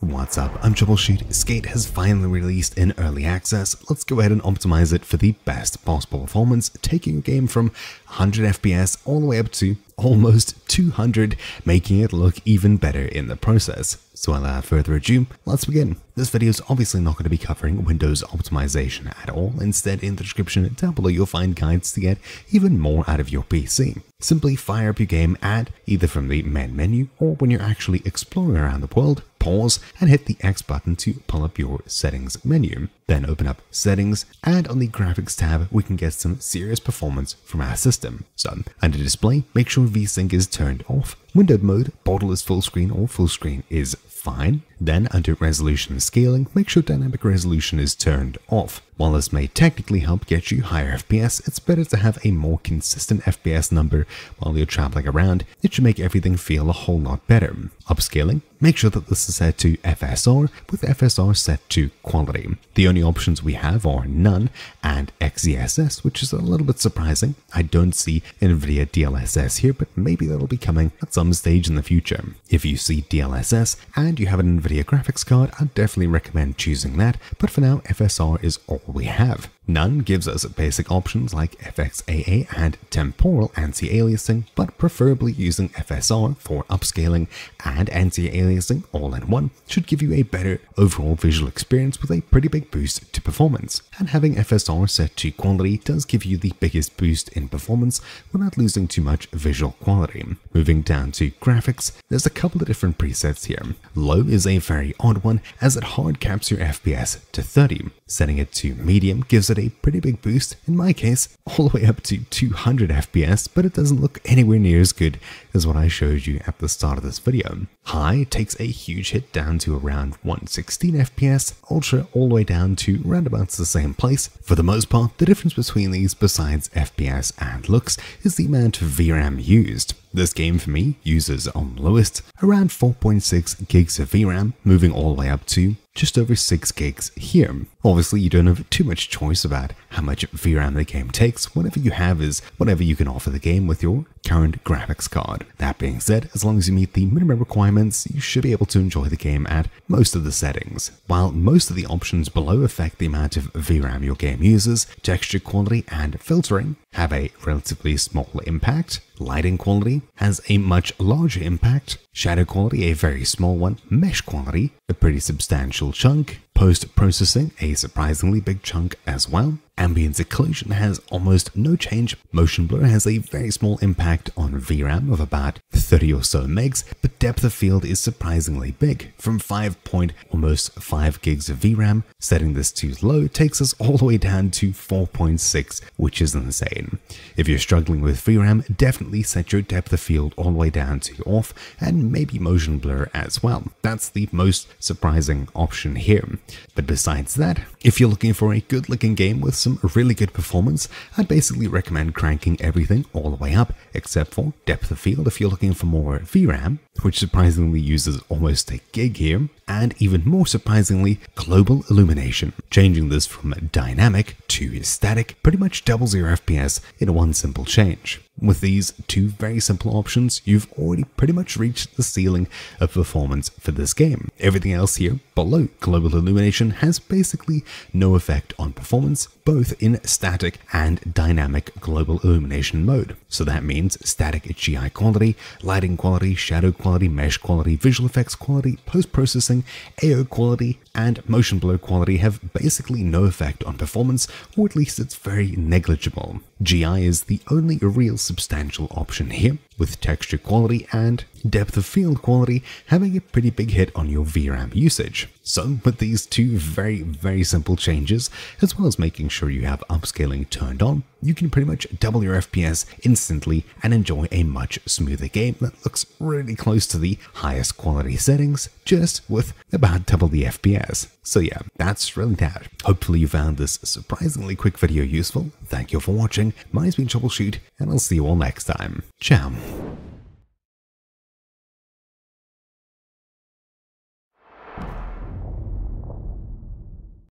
What's up, I'm TroubleChute. Skate has finally released in early access. Let's go ahead and optimize it for the best possible performance, taking your game from 100 FPS all the way up to almost 200, making it look even better in the process. So without further ado, let's begin. This video is obviously not going to be covering Windows optimization at all. Instead, in the description down below, you'll find guides to get even more out of your PC. Simply fire up your game ad, either from the main menu or when you're actually exploring around the world, pause and hit the X button to pull up your settings menu. Then open up settings, and on the graphics tab, we can get some serious performance from our system. So under display, make sure VSync is turned off. Windowed mode, borderless full screen or full screen is fine. Then under resolution scaling, make sure dynamic resolution is turned off. While this may technically help get you higher FPS, it's better to have a more consistent FPS number while you're traveling around. It should make everything feel a whole lot better. Upscaling, make sure that this is set to FSR, with FSR set to quality. The only options we have are none and XeSS, which is a little bit surprising. I don't see NVIDIA DLSS here, but maybe that'll be coming at some stage in the future. If you see DLSS and you have an NVIDIA graphics card, I'd definitely recommend choosing that, but for now, FSR is all we have. None gives us basic options like FXAA and temporal anti-aliasing, but preferably using FSR for upscaling and anti-aliasing all in one should give you a better overall visual experience with a pretty big boost to performance. And having FSR set to quality does give you the biggest boost in performance without losing too much visual quality. Moving down to graphics, there's a couple of different presets here. Low is a very odd one as it hard caps your FPS to 30. Setting it to medium gives it a pretty big boost, in my case all the way up to 200 FPS, but it doesn't look anywhere near as good as what I showed you at the start of this video. High takes a huge hit down to around 116 FPS, Ultra all the way down to roundabouts the same place. For the most part, the difference between these besides FPS and looks is the amount of VRAM used. This game for me uses on lowest around 4.6 gigs of VRAM, moving all the way up to just over 6 gigs here. Obviously, you don't have too much choice about how much VRAM the game takes. Whatever you have is whatever you can offer the game with your current graphics card. That being said, as long as you meet the minimum requirements, you should be able to enjoy the game at most of the settings. While most of the options below affect the amount of VRAM your game uses, texture quality and filtering have a relatively small impact. Lighting quality has a much larger impact. Shadow quality, a very small one. Mesh quality, a pretty substantial chunk. Post-processing, a surprisingly big chunk as well. Ambience occlusion has almost no change. Motion blur has a very small impact on VRAM of about 30 or so megs, but depth of field is surprisingly big. From almost 5 gigs of VRAM, setting this to low takes us all the way down to 4.6, which is insane. If you're struggling with VRAM, definitely set your depth of field all the way down to off, and maybe motion blur as well. That's the most surprising option here. But besides that, if you're looking for a good looking game with some really good performance, I'd basically recommend cranking everything all the way up except for depth of field if you're looking for more VRAM, which surprisingly uses almost a gig here, and even more surprisingly, global illumination. Changing this from dynamic to static pretty much doubles your FPS in one simple change. With these two very simple options, you've already pretty much reached the ceiling of performance for this game. Everything else here below global illumination has basically no effect on performance, both in static and dynamic global illumination mode. So that means static GI quality, lighting quality, shadow quality, mesh quality, visual effects quality, post-processing, AO quality, and motion blur quality have basically no effect on performance, or at least it's very negligible. GI is the only real substantial option here, with texture quality and depth of field quality having a pretty big hit on your VRAM usage. So with these two very simple changes, as well as making sure you have upscaling turned on, you can pretty much double your FPS instantly and enjoy a much smoother game that looks really close to the highest quality settings, just with about double the FPS. So yeah, that's really that. Hopefully you found this surprisingly quick video useful. Thank you for watching. My name's been TroubleChute, and I'll see you all next time. Ciao.